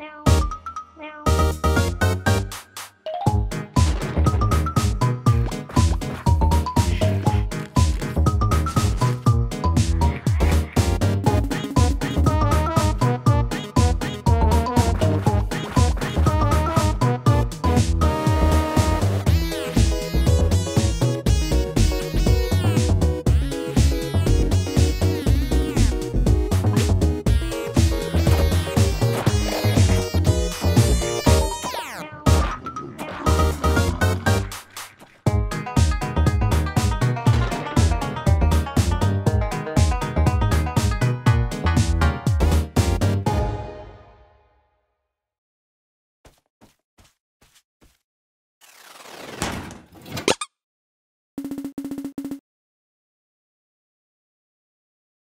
meow, meow.